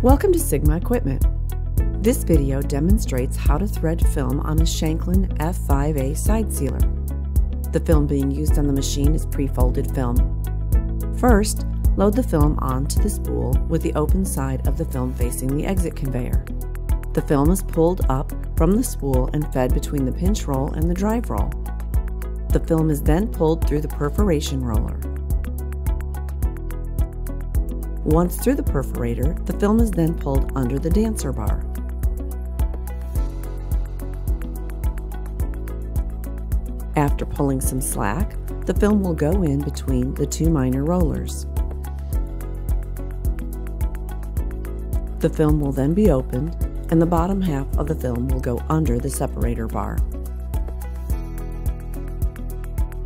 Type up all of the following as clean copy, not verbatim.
Welcome to Sigma Equipment. This video demonstrates how to thread film on a Shanklin F5A side sealer. The film being used on the machine is pre-folded film. First, load the film onto the spool with the open side of the film facing the exit conveyor. The film is pulled up from the spool and fed between the pinch roll and the drive roll. The film is then pulled through the perforation roller. Once through the perforator, the film is then pulled under the dancer bar. After pulling some slack, the film will go in between the two minor rollers. The film will then be opened, and the bottom half of the film will go under the separator bar.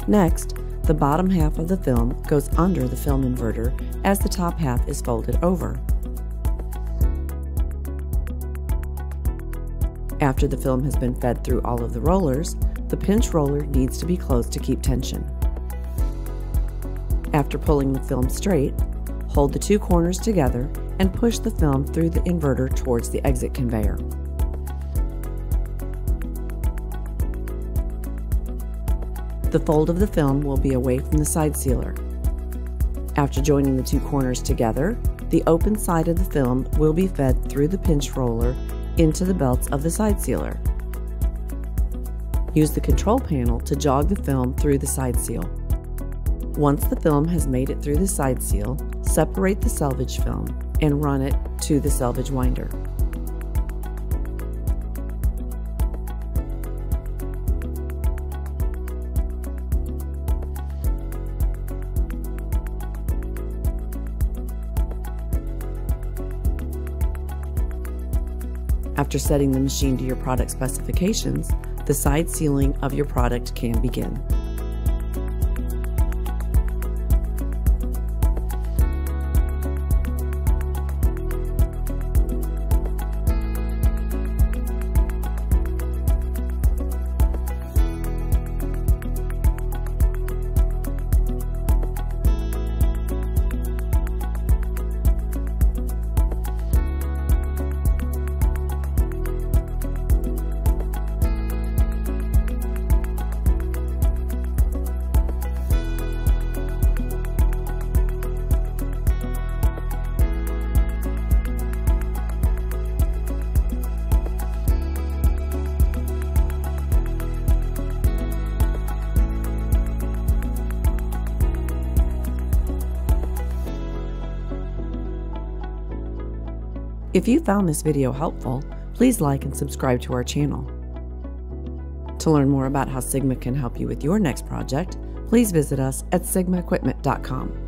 Next, the bottom half of the film goes under the film inverter as the top half is folded over. After the film has been fed through all of the rollers, the pinch roller needs to be closed to keep tension. After pulling the film straight, hold the two corners together and push the film through the inverter towards the exit conveyor. The fold of the film will be away from the side sealer. After joining the two corners together, the open side of the film will be fed through the pinch roller into the belts of the side sealer. Use the control panel to jog the film through the side seal. Once the film has made it through the side seal, separate the selvage film and run it to the selvage winder. After setting the machine to your product specifications, the side sealing of your product can begin. If you found this video helpful, please like and subscribe to our channel. To learn more about how Sigma can help you with your next project, please visit us at sigmaequipment.com.